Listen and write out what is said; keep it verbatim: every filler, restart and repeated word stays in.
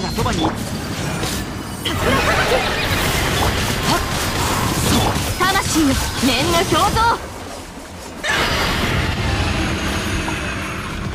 ながそばに。桜吹雪。魂の念の表像。